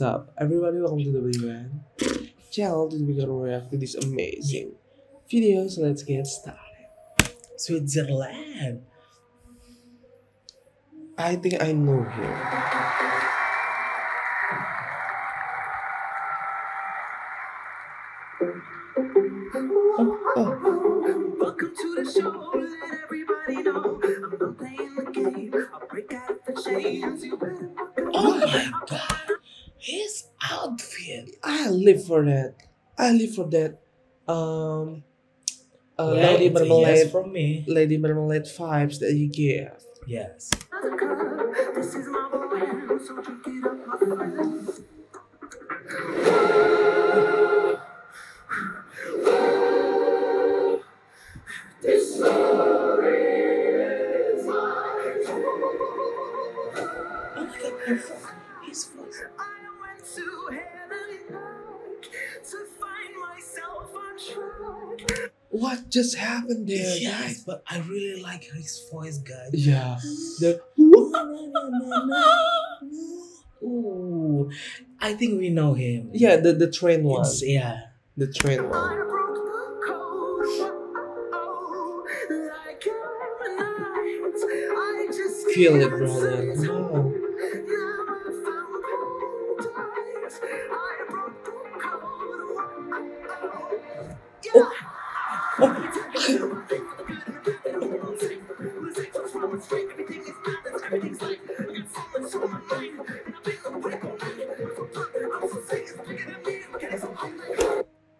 What's up, everybody? Welcome to the WN channel. Today we're gonna react to these amazing videos. So let's get started. Switzerland. I think I know here. Welcome to the show. Let everybody know I'm not playing the game. I'll break out the chains. You better. Oh my god. His outfit, I live for that. I live for that. Yeah, Lady Marmalade, yes from me. Lady Marmalade vibes that you give. Yes. What just happened there? Yes, guys? But I really like his voice, guys. Yeah. The ooh, I think we know him. Yeah, the train one. It's, yeah, the train one. Feel it, brother. Oh. Oh. Oh.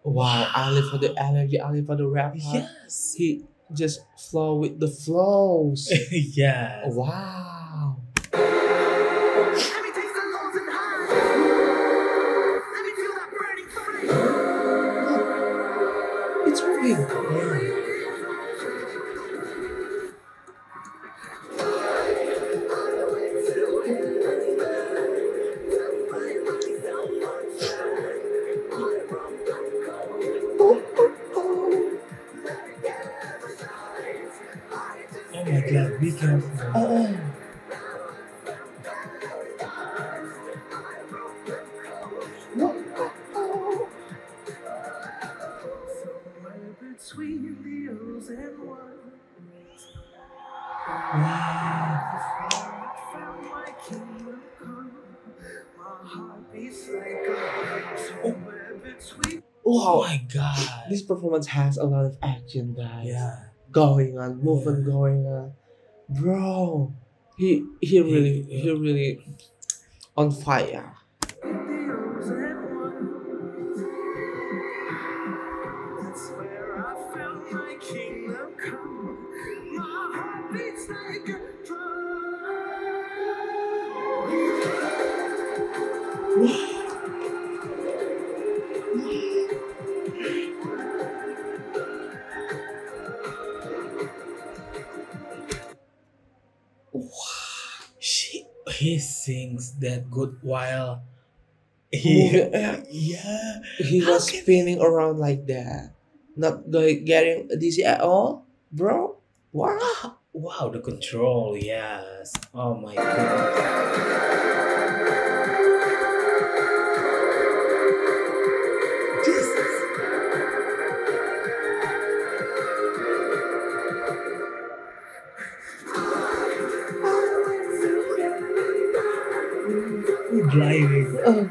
Wow, I live for the energy, I live for the rap. Yes, he just flow with the flows. Yeah. Wow. It's moving. Oh my god, be careful. Oh. Oh my god. This performance has a lot of action, guys. Yeah. Going on, movement, yeah. Going on. Bro, he really on fire. He sings that good while he yeah, he was spinning around like that, not getting dizzy at all, bro. Wow, wow, the control, yes. Oh my god. Jesus. Driving. Oh.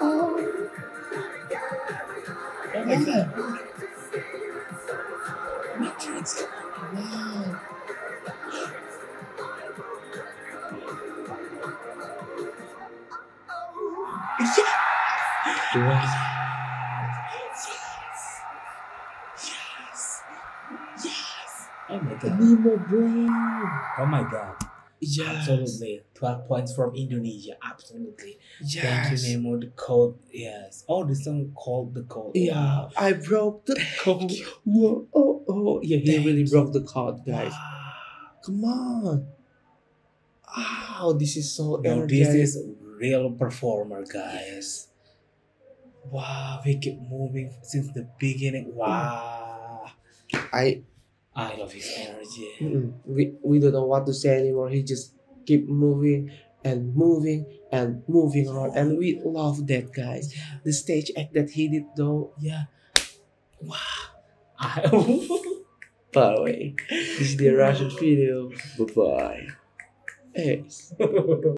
Oh my god. Matrix. Wow. Yes. Yes. Yes. Yes. Oh my god. Nemo brain. Oh my god. Yes. Absolutely. 12 points from Indonesia. Absolutely. Yes. Thank you, Nemo. The Code. Yes. Oh, this song called The Code. Yeah. Wow. I broke the code. Whoa. Oh, oh. Yeah, he really broke the code, guys. Wow. Come on. Oh, this is so energetic. This is real performer, guys. Yes. Wow. We keep moving since the beginning. Wow. I love his energy. We don't know what to say anymore. He just keep moving and moving and moving around, and we love that, guys. The stage act that he did though, yeah, wow. By the way, this is the Russian video. Bye bye. Hey.